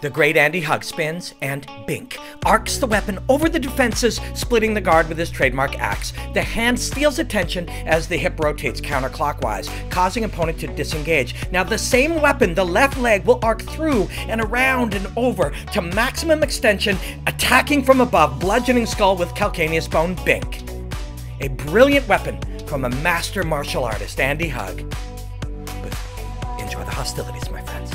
The great Andy Hug spins, and BINK arcs the weapon over the defenses, splitting the guard with his trademark axe. The hand steals attention as the hip rotates counterclockwise, causing opponent to disengage. Now the same weapon, the left leg, will arc through and around and over to maximum extension, attacking from above, bludgeoning skull with calcaneus bone. BINK. A brilliant weapon from a master martial artist, Andy Hug. But enjoy the hostilities, my friends.